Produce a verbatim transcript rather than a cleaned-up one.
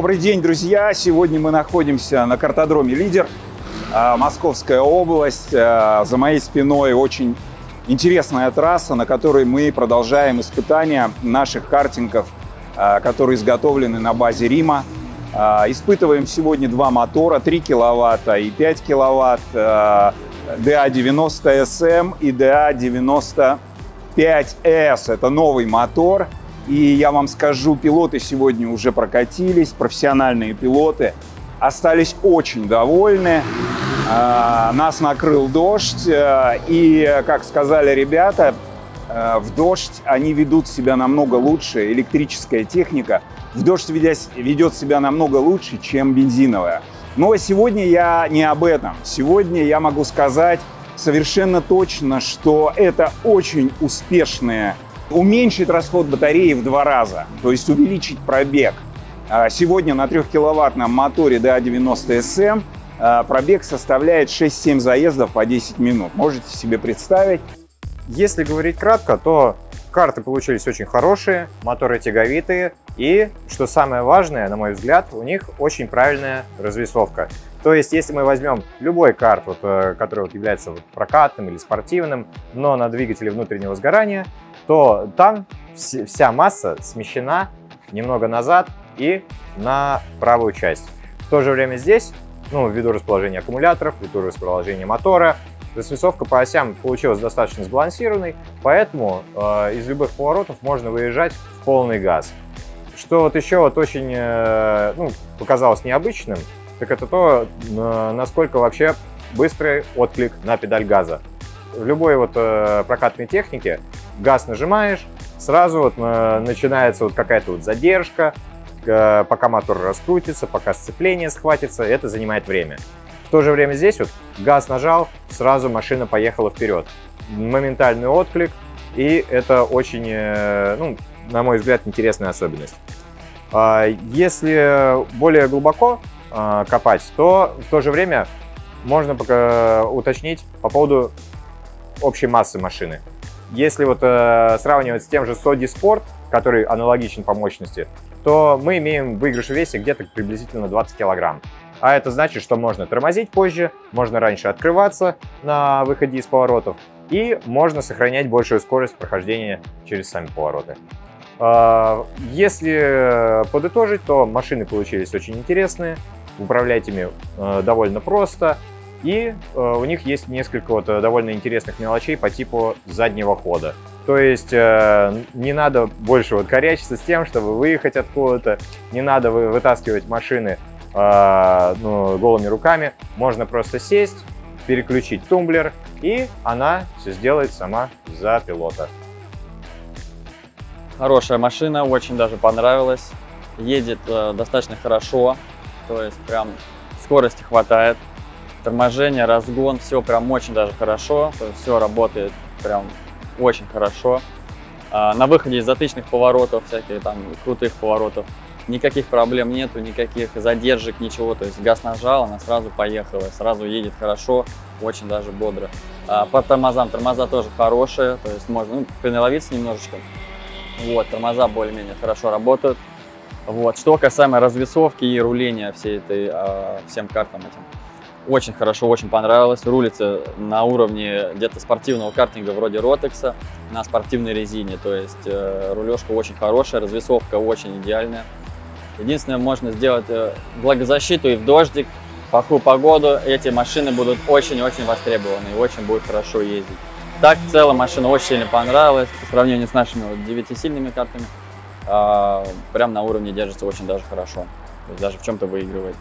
Добрый день, друзья! Сегодня мы находимся на картодроме «Лидер», Московская область. За моей спиной очень интересная трасса, на которой мы продолжаем испытания наших картингов, которые изготовлены на базе Рима. Испытываем сегодня два мотора, три киловатта и пять киловатт, ди эй девяносто эс эм и ди эй девяносто пять эс. Это новый мотор. И я вам скажу, пилоты сегодня уже прокатились, профессиональные пилоты остались очень довольны. Нас накрыл дождь, и, как сказали ребята, в дождь они ведут себя намного лучше, электрическая техника в дождь ведет себя намного лучше, чем бензиновая. Но сегодня я не об этом. Сегодня я могу сказать совершенно точно, что это очень успешные пилоты. Уменьшить расход батареи в два раза, то есть увеличить пробег. Сегодня на трёхкиловаттном моторе ди эй девяносто эс эм пробег составляет шесть-семь заездов по десять минут. Можете себе представить. Если говорить кратко, то карты получились очень хорошие, моторы тяговитые и, что самое важное, на мой взгляд, у них очень правильная развесовка. То есть, если мы возьмем любой карт, вот, который вот является вот прокатным или спортивным, но на двигателе внутреннего сгорания, то там вся масса смещена немного назад и на правую часть. В то же время здесь, ну, ввиду расположения аккумуляторов, ввиду расположения мотора, развесовка по осям получилась достаточно сбалансированной, поэтому э, из любых поворотов можно выезжать в полный газ. Что вот еще вот очень э, ну, показалось необычным, так это то, э, насколько вообще быстрый отклик на педаль газа. В любой вот э, прокатной технике газ нажимаешь, сразу вот начинается вот какая-то вот задержка, пока мотор раскрутится, пока сцепление схватится, это занимает время. В то же время здесь вот газ нажал, сразу машина поехала вперед. Моментальный отклик, и это очень, ну, на мой взгляд, интересная особенность. Если более глубоко копать, то в то же время можно пока уточнить по поводу общей массы машины. Если вот э, сравнивать с тем же Sodi Sport, который аналогичен по мощности, то мы имеем выигрыш в весе где-то приблизительно двадцать килограмм. А это значит, что можно тормозить позже, можно раньше открываться на выходе из поворотов и можно сохранять большую скорость прохождения через сами повороты. Э, если подытожить, то машины получились очень интересные, управлять ими э, довольно просто. И э, у них есть несколько вот, довольно интересных мелочей по типу заднего хода. То есть э, не надо больше вот, корячиться с тем, чтобы выехать откуда-то, не надо вы, вытаскивать машины э, ну, голыми руками. Можно просто сесть, переключить тумблер, и она все сделает сама за пилота. Хорошая машина, очень даже понравилась. Едет э, достаточно хорошо, то есть прям скорости хватает. Торможение, разгон, все прям очень даже хорошо, все работает прям очень хорошо. На выходе из затычных поворотов, всяких там крутых поворотов, никаких проблем нету, никаких задержек, ничего. То есть газ нажал, она сразу поехала, сразу едет хорошо, очень даже бодро. По тормозам, тормоза тоже хорошие, то есть можно, ну, приналовиться немножечко. Вот, тормоза более-менее хорошо работают. Вот, что касаемо развесовки и руления всей этой, всем картам этим. Очень хорошо, очень понравилось. Рулится на уровне где-то спортивного картинга вроде Ротекса на спортивной резине. То есть э, рулежка очень хорошая, развесовка очень идеальная. Единственное, можно сделать э, влагозащиту и в дождик, в плохую погоду. Эти машины будут очень-очень востребованы и очень будет хорошо ездить. Так, в целом машина очень сильно понравилась по сравнению с нашими вот, девятисильными картами. Э, прям на уровне держится очень даже хорошо. То есть даже в чем-то выигрывает.